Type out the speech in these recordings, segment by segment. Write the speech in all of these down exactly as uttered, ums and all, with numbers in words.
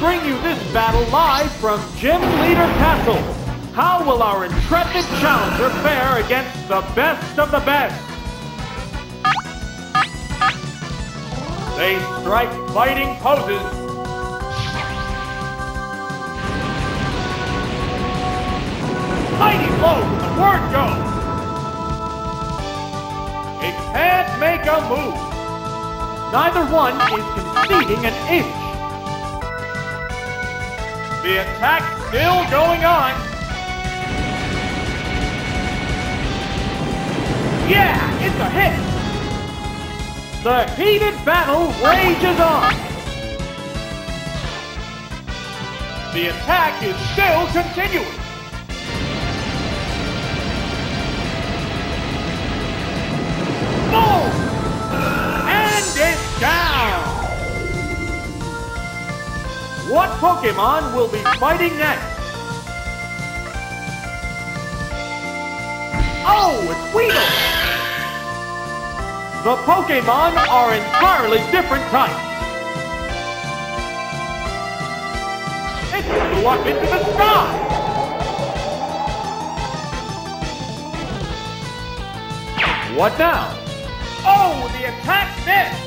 Bring you this battle live from Gym Leader Castle. How will our intrepid challenger fare against the best of the best? They strike fighting poses. Mighty blows with the word goes. It can't make a move. Neither one is conceding an inch. The attack still going on. Yeah, it's a hit. The heated battle rages on. The attack is still continuing. Boom! And it's down. What Pokemon will be fighting next? Oh, it's Weedle! The Pokemon are entirely different types. It flew up into the sky! What now? Oh, the attack missed!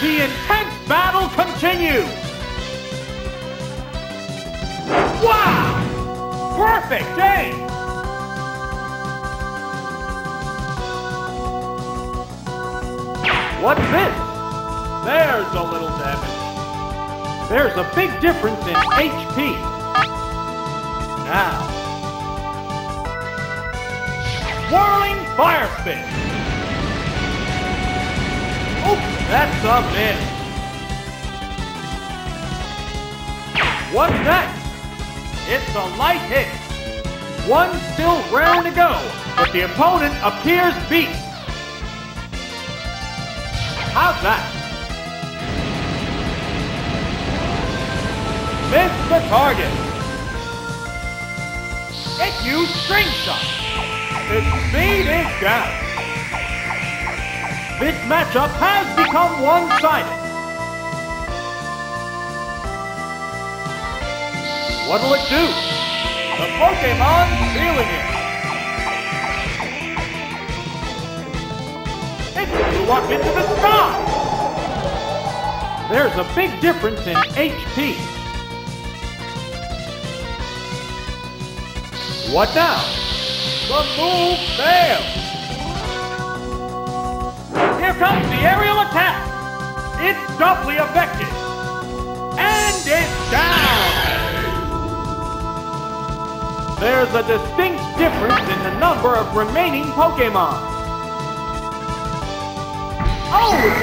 The intense battle continues! Wow! Perfect aim! What's this? There's a little damage. There's a big difference in H P. Now. Whirling Fire Spin! Oops, that's a miss. What's next? It's a light hit. One still rare to go, but the opponent appears beat. How's that? Missed the target. It used String Shot. Its speed is down. This matchup has become one-sided. What'll it do? The Pokemon's feeling it. It flew up into the sky! There's a big difference in H P. What now? The move failed! Here comes the aerial attack! It's doubly effective! And it's down! There's a distinct difference in the number of remaining Pokémon. Oh, it's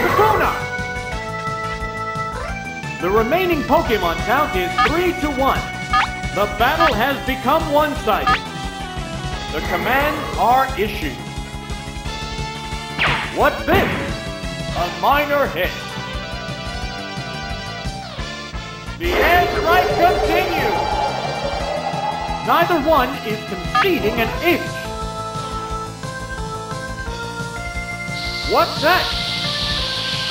the Juna! The remaining Pokémon count is three to one. The battle has become one-sided. The commands are issued. What's this? A minor hit. The edge right continues. Neither one is conceding an inch. What's that?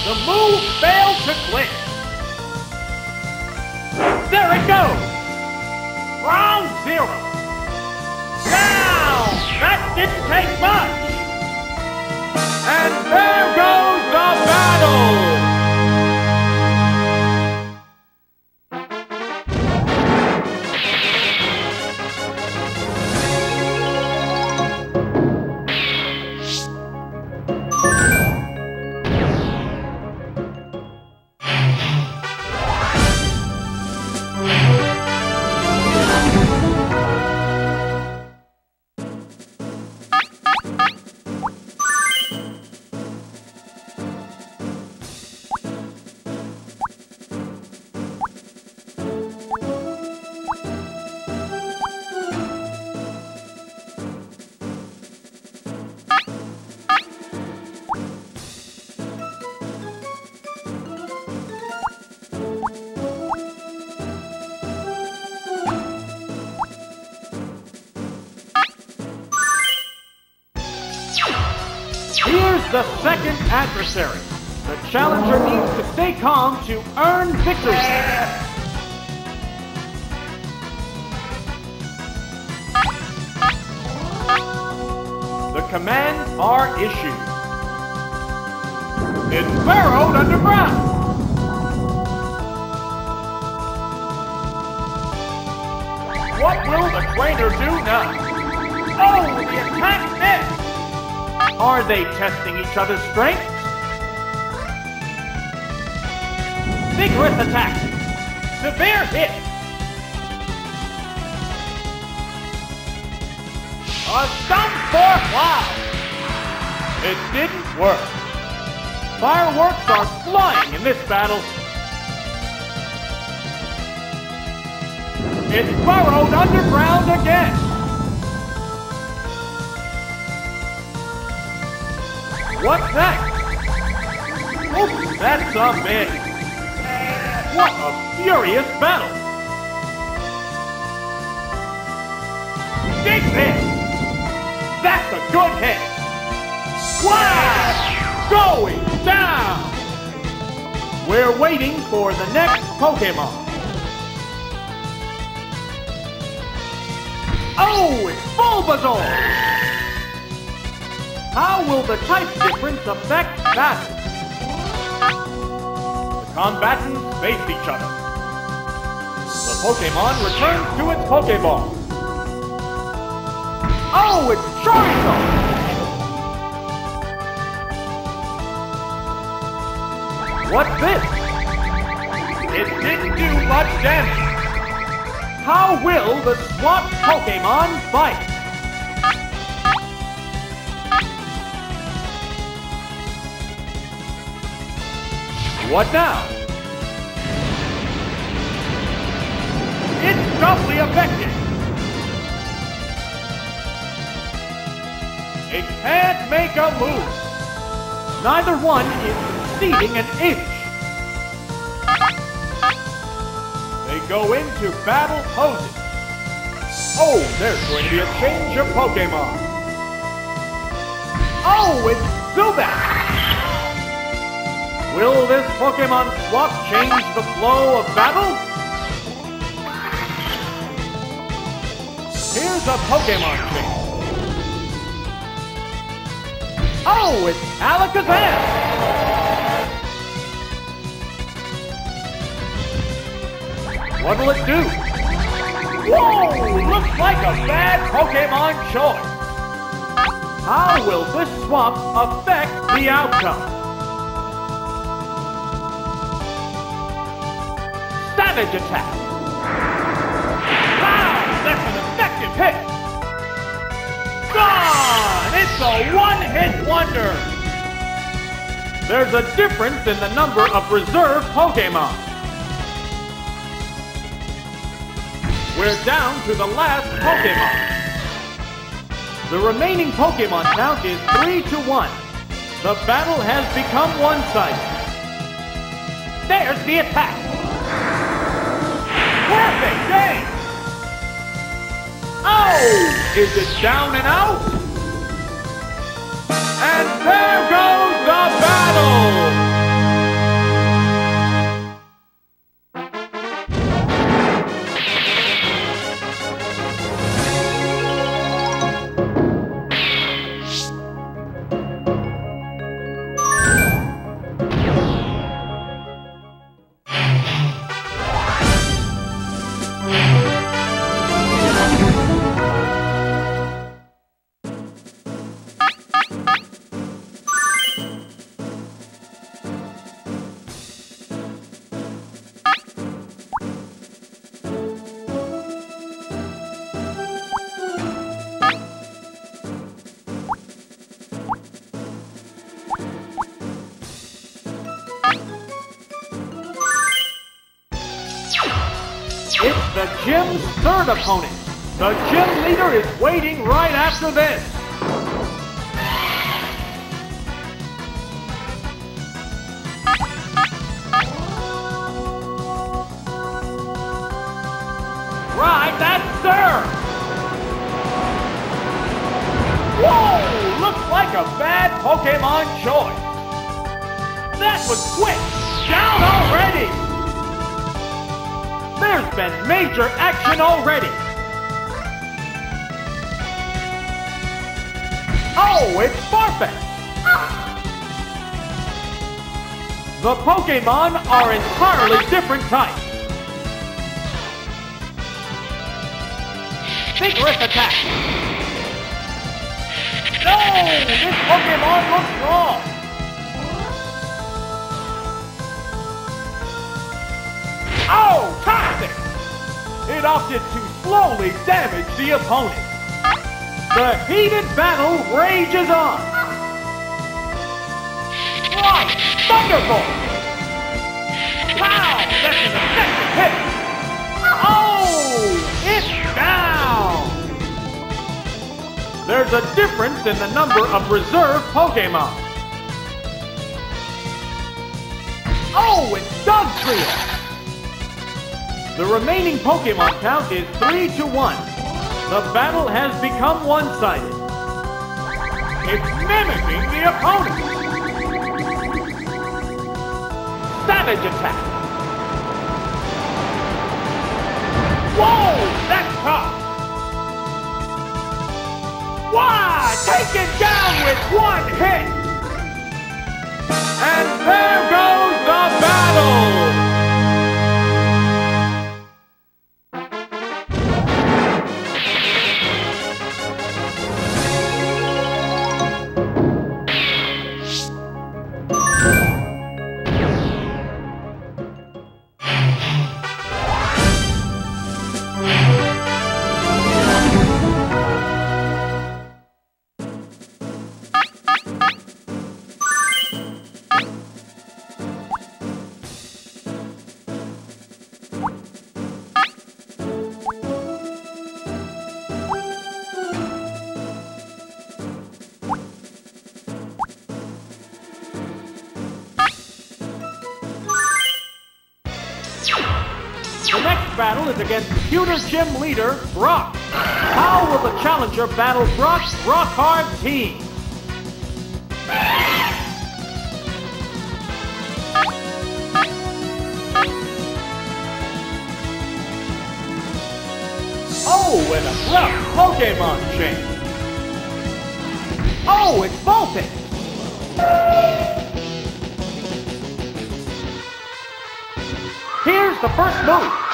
The move failed to click. There it goes. Round zero. Now, that didn't take much. And there goes the battle. The second adversary. The challenger needs to stay calm to earn victory. The commands are issued. It's burrowed underground. What will the trainer do now? Oh, the attack missed! Are they testing each other's strengths? Vigorous attack. Severe hit. A stomp for cloud. It didn't work. Fireworks are flying in this battle. It's burrowed underground again. What's that? Oops, that's a miss. What a furious battle! Big hit! That's a good hit! Splash! Going down! We're waiting for the next Pokemon. Oh, it's Bulbasaur! How will the type difference affect battle? The combatants face each other. The Pokemon returns to its Pokeball. Oh, it's Charizard! What's this? It didn't do much damage. How will the swapped Pokemon fight? What now? It's doubly affected. It can't make a move. Neither one is conceding an inch. They go into battle poses. Oh, there's going to be a change of Pokemon. Oh, it's Zubat! Will this Pokemon swap change the flow of battle? Here's a Pokemon change. Oh, it's Alakazam! What'll it do? Whoa! Looks like a bad Pokemon choice! How will this swap affect the outcome? Savage attack! Wow! That's an effective hit! Gone! It's a one-hit wonder! There's a difference in the number of reserve Pokémon. We're down to the last Pokémon. The remaining Pokémon count is three to one. The battle has become one-sided. There's the attack! Perfect day! Oh! Is it down and out? And there goes the battle! The gym's third opponent. The gym leader is waiting right after this. Right, that's there. Whoa, looks like a bad Pokemon choice. That was quick. Down already. There's been major action already! Oh, it's Farfetch'd! The Pokémon are entirely different types! Vigorous attack! No! This Pokémon looks wrong! Oh! It opted to slowly damage the opponent. The heated battle rages on. Right, Thunderbolt! Wow, that's an effective hit! Oh, it's down! There's a difference in the number of reserve Pokémon. Oh, it's Dugtrio! The remaining Pokémon count is three to one. The battle has become one-sided. It's mimicking the opponent! Savage attack! Whoa! That's tough! Wow! Taken down with one hit! And there goes the battle! Battle is against Pewter Gym Leader Brock. How will the challenger battle Brock's Rock Hard team? Oh, and a rough Pokemon change. Oh, it's Voltage. Here's the first move.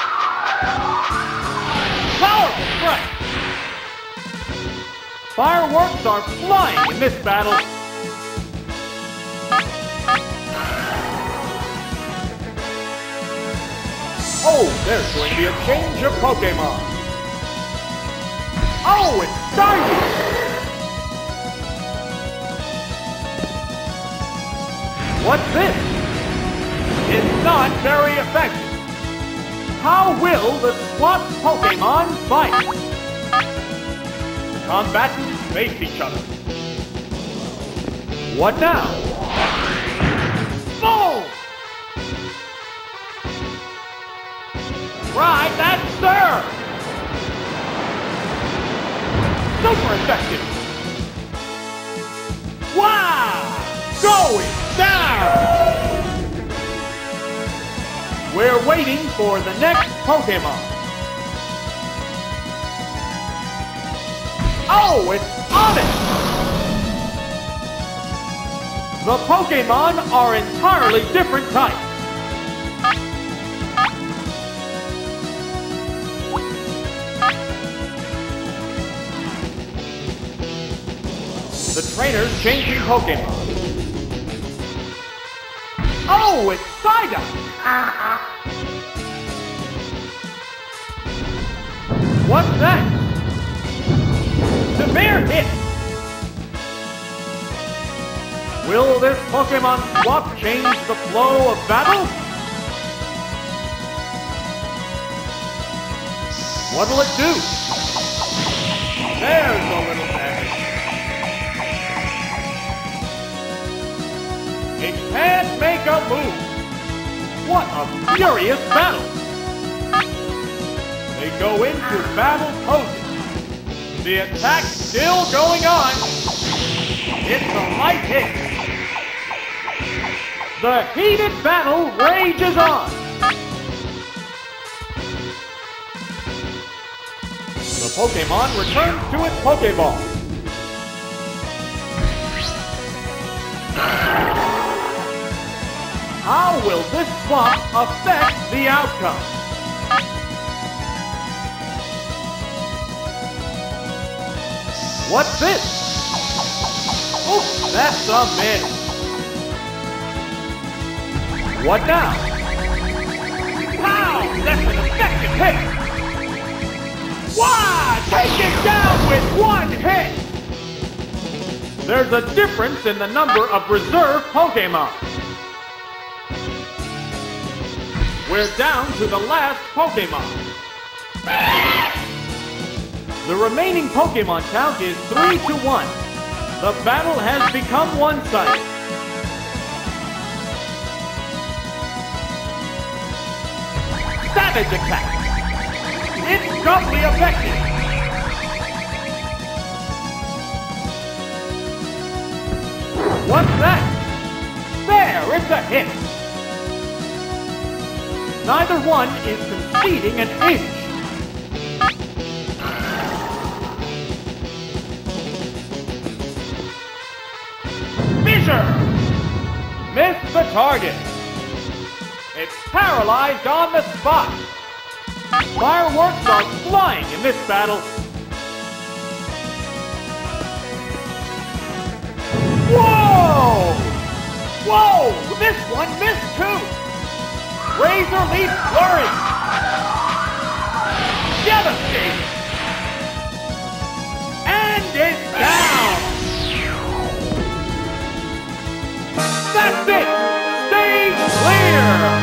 Powerful strike! Fireworks are flying in this battle! Oh, there's going to be a change of Pokémon! Oh, it's Psyduck! What's this? It's not very effective! How will the swap Pokémon fight? Combatants face each other. What now? Boom! tried that sir! Super effective! Wow! Going down! We're waiting for the next Pokemon. Oh, it's Onix! The Pokemon are entirely different types. The trainer's changing Pokemon. Oh, it's Psyduck! Uh-uh. What's that? Severe hit! Will this Pokemon swap change the flow of battle? What'll it do? There's a little damage. It can't make a move! What a furious battle! They go into battle poses. The attack still going on. It's a light hit. The heated battle rages on. The Pokemon returns to its Pokeball. How will this swap affect the outcome? What's this? Oh, that's a miss. What now? Wow, that's an effective hit! Wow, take it down with one hit! There's a difference in the number of reserve Pokémon. We're down to the last Pokemon. The remaining Pokemon count is three to one. The battle has become one-sided. Savage attack! It's doubly effective! What's that? There, it's a hit! Neither one is conceding an inch. Fissure! Missed the target. It's paralyzed on the spot. Fireworks are flying in this battle. Whoa! Whoa! This one missed too! Razor Leaf Flourish! Devastating! And it's down! That's it! Stay clear!